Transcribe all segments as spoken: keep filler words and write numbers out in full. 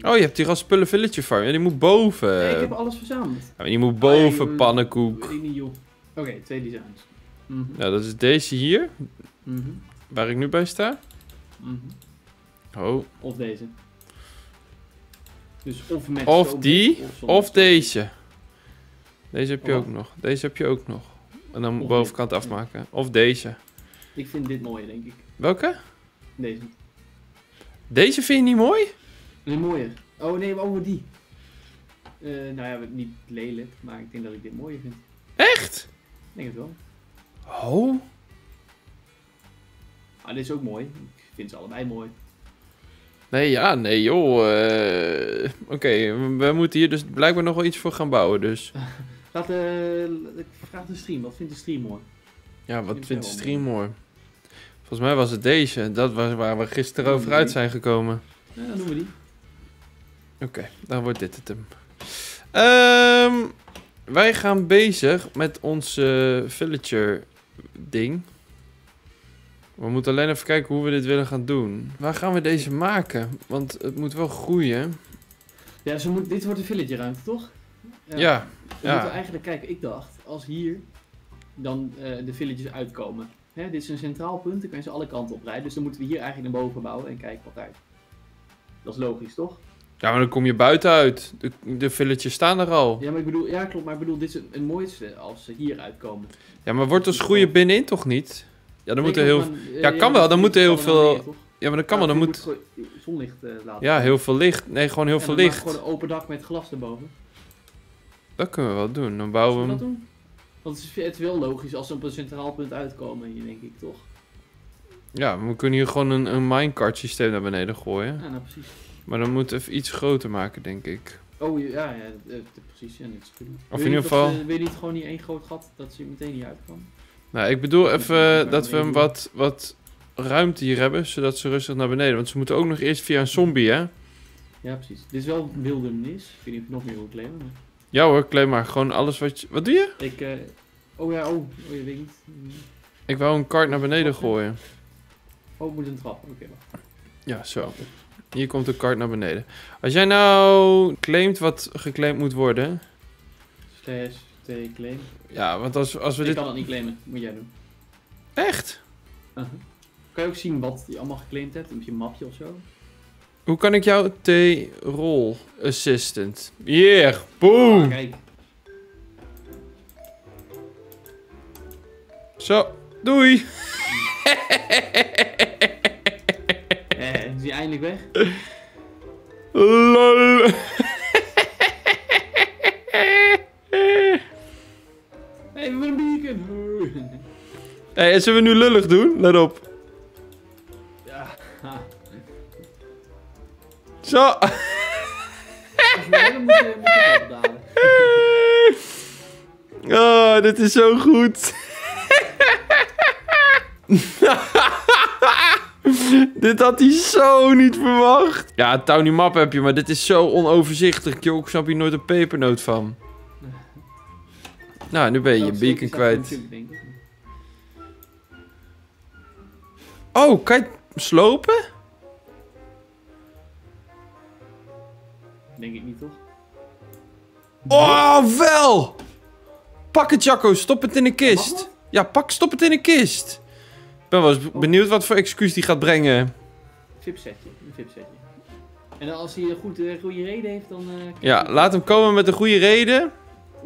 Oh, je hebt hier al spullen village farm. Ja, die moet boven. Nee, ik heb alles verzameld. Ja, maar die moet boven, I'm... pannenkoek. Oké, okay, twee designs. Mm -hmm. Nou, dat is deze hier. Mm -hmm. Waar ik nu bij sta. Mm -hmm. Oh. Of deze. Dus of met of die, of, of deze. Deze heb je oh. ook nog. Deze heb je ook nog. En dan of bovenkant dit. afmaken. Of deze. Ik vind dit mooier, denk ik. Welke? Deze. Deze vind je niet mooi? Nee, mooier. Oh nee, maar over die. Uh, nou ja, niet lelijk, maar ik denk dat ik dit mooier vind. Echt? Ik denk het wel. Oh. Ah, dit is ook mooi. Ik vind ze allebei mooi. Nee, ja, nee joh. Uh, Oké, okay. we, we moeten hier dus blijkbaar nog wel iets voor gaan bouwen dus. Laat, uh, ik vraag de stream, wat vindt de stream mooi? Ja, wat vindt de stream mooi? Volgens mij was het deze. Dat was waar we gisteren over uit zijn gekomen. Ja, dan doen we die. Oké, okay, dan wordt dit het hem. Um, wij gaan bezig met ons uh, villager ding. We moeten alleen even kijken hoe we dit willen gaan doen. Waar gaan we deze maken? Want het moet wel groeien. Ja, zo moet, dit wordt de villager ruimte, toch? Uh, ja. We ja. moeten eigenlijk kijken, ik dacht, als hier dan uh, de villages uitkomen. Hè, dit is een centraal punt, dan kan je ze alle kanten oprijden. Dus dan moeten we hier eigenlijk naar boven bouwen en kijken wat uit. Dat is logisch, toch? Ja, maar dan kom je buiten uit. De, de villages staan er al. Ja, maar ik bedoel, ja, klopt, maar ik bedoel, dit is het, het mooiste als ze hier uitkomen. Ja, maar wordt als groeien binnenin toch niet? Ja, dan moet er heel veel... Ja, kan wel, dan moet er heel veel... Ja, maar dan kan wel, dan moet... Zonlicht laten. Ja, heel veel licht. Nee, gewoon heel veel licht. Gewoon een open dak met glas erboven. Dat kunnen we wel doen, dan bouwen we hem... dat doen? Want het is, het is wel logisch als ze op een centraal punt uitkomen hier, denk ik, toch? Ja, maar we kunnen hier gewoon een, een minecart systeem naar beneden gooien. Ja, nou precies. Maar dan moet even iets groter maken, denk ik. Oh, ja, ja, precies. Ja, niks kunnen. Of in ieder geval... Wil je niet gewoon niet één groot gat, dat ze meteen niet uitkomen? Nou, ik bedoel even dat we hem wat, wat ruimte hier hebben, zodat ze rustig naar beneden. Want ze moeten ook nog eerst via een zombie, hè? Ja, precies. Dit is wel wildernis. Ik weet niet of ik nog meer wil claimen. Maar... Ja hoor, claim maar. Gewoon alles wat je... Wat doe je? Ik, uh... oh ja, oh. oh je weet niet. Ik wou een kart naar beneden gooien. Oh, ik moet een trap. Oké, okay, wacht. Ja, zo. Hier komt de kart naar beneden. Als jij nou claimt wat geclaimd moet worden... Slash... Claim. Ja, want als, als we ik dit... Ik kan dat niet claimen, moet jij doen. Echt? Uh-huh. Kan je ook zien wat je allemaal geclaimd hebt, op je mapje of zo? Hoe kan ik jou T-roll assistant? Yeah, boom! Ah, kijk. Zo, doei! Eh, is hij eindelijk weg? Lol! Hé, hey, zullen we nu lullig doen? Let op. Ja. Zo. Oh, dit is zo goed. Dit had hij zo niet verwacht. Ja, Towny Map heb je, maar dit is zo onoverzichtelijk. Joh, ik snap hier nooit een pepernoot van. Nou, nu ben je je beacon kwijt. Oh, kan je het slopen? Denk ik niet, toch? Oh, wel! Pak het, Jacco. Stop het in de kist. Ja, pak, stop het in de kist. Ik ben wel eens benieuwd wat voor excuus die gaat brengen. V I P-setje. Een V I P-setje. En als hij een goede, goede reden heeft, dan... Uh, ja, laat hem komen met een goede reden.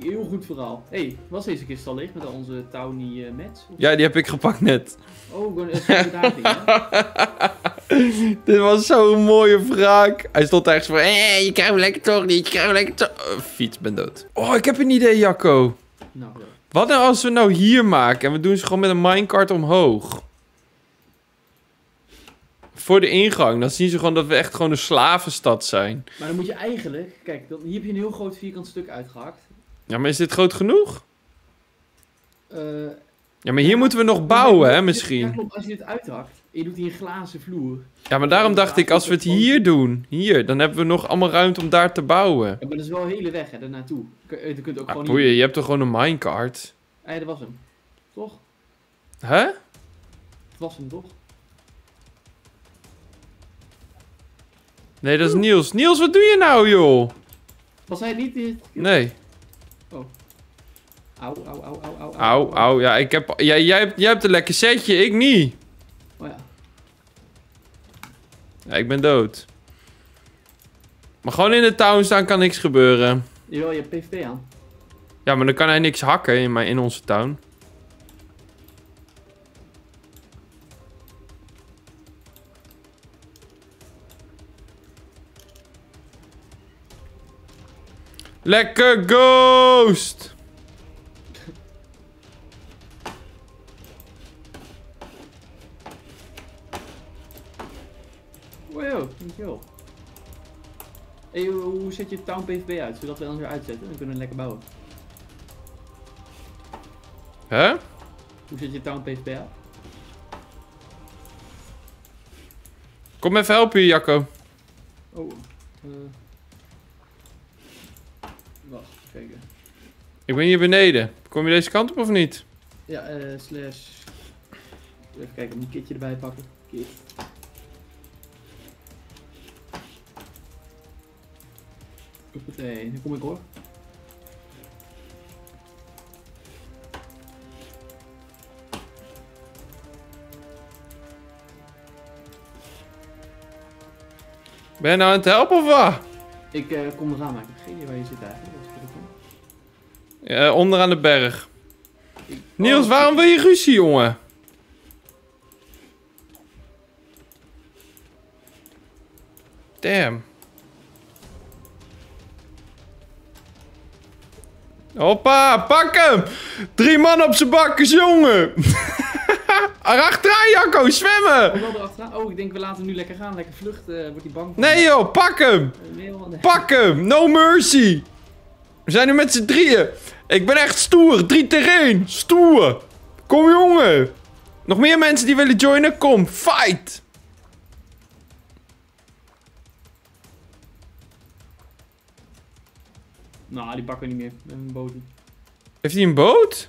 Heel goed verhaal. Hé, hey, was deze kist al leeg met al onze Towny uh, mats? Ja, die heb ik gepakt net. Oh, gewoon een dating, hè? Dit was zo'n mooie wraak. Hij stond ergens van, hé, hey, je krijgt me lekker toch niet, je krijgt me lekker toch... Uh, fiets, ben dood. Oh, ik heb een idee, Jacco. Nou, ja. Wat nou als we nou hier maken en we doen ze gewoon met een minecart omhoog? Voor de ingang, dan zien ze gewoon dat we echt gewoon een slavenstad zijn. Maar dan moet je eigenlijk... Kijk, dan, hier heb je een heel groot vierkant stuk uitgehakt. Ja, maar is dit groot genoeg? Uh, ja, maar hier ja, moeten we nog bouwen, ja, hè, misschien. Ja, klopt. Als je dit uithakt, je doet hier een glazen vloer. Ja, maar daarom dacht ik, als we het hier doen, hier, dan hebben we nog allemaal ruimte om daar te bouwen. Ja, maar dat is wel een hele weg, hè, daarnaartoe. Je kunt ook ah, gewoon boeien, hier... je hebt toch gewoon een minecart? Ja, dat was hem. Toch? Hè? Dat was hem, toch? Nee, dat is Niels. Niels, wat doe je nou, joh? Was hij niet dit? Nee. Oh. Au, au, au, au, au. Au, au, ja, ik heb... Jij, jij, hebt, jij hebt een lekker setje, ik niet. Oh ja. Ja, ik ben dood. Maar gewoon in de town staan kan niks gebeuren. Jawel, je hebt P V P aan. Ja, maar dan kan hij niks hakken in, mijn, in onze town. Lekker ghost! Wow, dankjewel. Hey, hoe zet je town P V P uit, zodat we dan weer uitzetten en dan kunnen we lekker bouwen? Hè? Huh? Hoe zet je town P V P uit? Kom even helpen, Jacco. Oh, eh... Uh... Wacht, kijken. Ik ben hier beneden. Kom je deze kant op of niet? Ja, eh, uh, slash... Even kijken, moet ik een kitje erbij pakken. Kit. Hoppatee, nu kom ik hoor. Ben je nou aan het helpen of wat? Ik uh, kom eraan, maar ik heb geen idee waar je zit eigenlijk. Ja, onderaan de berg. Ik... Niels, waarom wil je ruzie, jongen? Damn. Hoppa, pak hem! Drie man op zijn bakkers, jongen! Achteraan, Jacco, zwemmen! Oh, wel erachteraan. Oh, ik denk we laten nu lekker gaan, lekker vluchten, uh, wordt die bang voor. Nee joh, pak hem! Nee, man, nee. Pak hem, no mercy! We zijn nu met z'n drieën. Ik ben echt stoer, drie tegen één, stoer! Kom jongen! Nog meer mensen die willen joinen, kom, fight! Nou, die pakken we niet meer, we hebben een boot. Heeft hij een boot?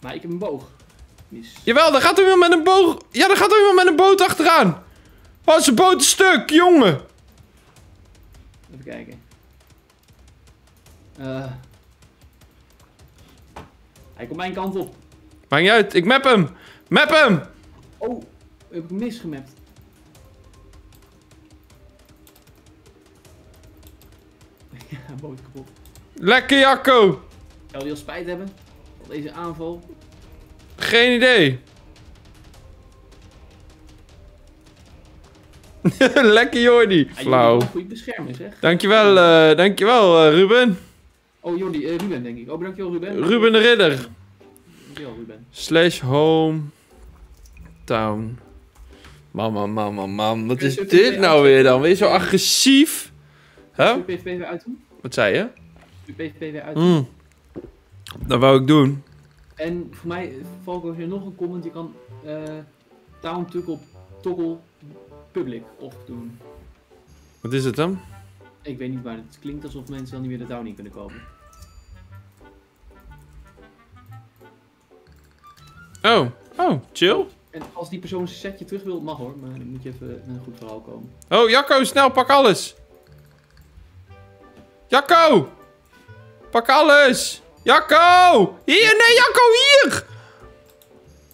Maar ik heb een boog. Yes. Jawel, daar gaat er iemand met een boog. Ja, daar gaat er iemand met een boot achteraan. Oh, zijn boot is stuk, jongen. Even kijken. Uh. Hij komt mijn kant op. Maakt niet uit, ik map hem. Map hem. Oh, heb ik misgemapt. Ja, boot kapot. Lekker, Jacco. Zou die al spijt hebben van deze aanval? Geen idee. Lekker Jordi. Flauw. Ja, goede bescherming, zeg. Dankjewel, uh, dankjewel uh, Ruben. Oh Jordi, uh, Ruben denk ik. Oh, dankjewel Ruben. Ruben de Ridder. Dankjewel Ruben. Slash hometown. Mama, mama, mam. Wat is dit nou weer dan? Weer zo agressief. Huh? Kun je P V P weer uitdoen? Wat zei je? Kun je P V P weer uitdoen? Mm. Dat wou ik doen. En voor mij, Valko, als je nog een comment, je kan uh, town toggle, toggle public op doen. Wat is het dan? Ik weet niet, maar het klinkt alsof mensen dan niet meer de town in kunnen komen. Oh, oh, chill. En als die persoon zijn setje terug wil, mag hoor, maar dan moet je even met een goed verhaal komen. Oh, Jacco, snel, pak alles! Jacco! Pak alles! Jacco! Hier! Nee, Jacco, hier!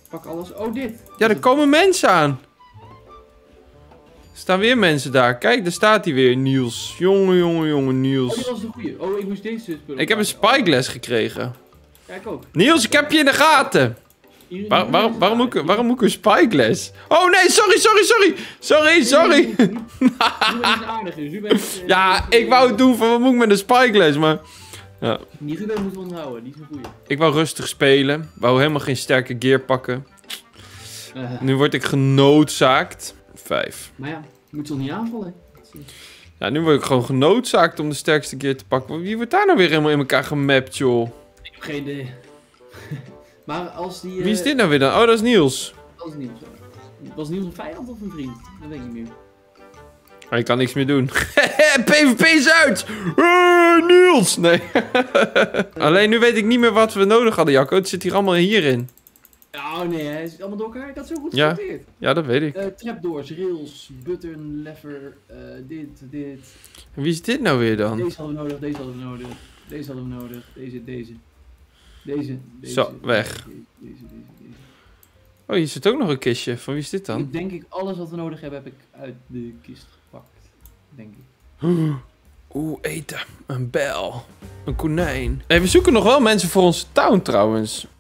Pak alles. Oh, dit. Ja, er komen mensen aan. Er staan weer mensen daar. Kijk, daar staat hij weer, Niels. Jongen, jongen, jongen, Niels. Oh, dit was de goeie. Oh, ik moest deze spullen. Ik heb een spyglass gekregen. Kijk ook. Niels, ik heb je in de gaten. Waar, waarom, waarom, moet ik, waarom moet ik een spyglass? Oh, nee, sorry, sorry, sorry. Sorry, sorry. Ja, ik wou het doen van wat moet ik met een spyglass, maar... Ja. Die Ruben moeten we onthouden, die is een goeie. Ik wou rustig spelen, wou helemaal geen sterke gear pakken. Uh. Nu word ik genoodzaakt. Vijf. Maar ja, je moet toch niet aanvallen? Ja, nu word ik gewoon genoodzaakt om de sterkste gear te pakken. Wie wordt daar nou weer helemaal in elkaar gemapt, joh? Ik heb geen idee. Maar als die... Uh... Wie is dit nou weer dan? Oh, dat is Niels. Dat is Niels, hoor. Was Niels een vijand of een vriend? Dat weet ik niet meer. Maar ik kan niks meer doen. P V P is uit! Uh, Niels! Nee. Alleen nu weet ik niet meer wat we nodig hadden, Jacco. Het zit hier allemaal hierin. Oh nee, hij is allemaal door elkaar. Dat is heel goed gesorteerd. Ja, ja, dat weet ik. Uh, trapdoors, rails, button, lever, uh, dit, dit. En wie is dit nou weer dan? Deze hadden we nodig, deze hadden we nodig. Deze hadden we nodig. Deze, deze. Deze, deze. Zo, weg. Deze, deze, deze, deze. Oh, hier zit ook nog een kistje. Van wie is dit dan? Ik denk ik alles wat we nodig hebben, heb ik uit de kist gepakt. Denk ik. Oeh, eten. Een bel. Een konijn. Nee, we zoeken nog wel mensen voor onze town trouwens.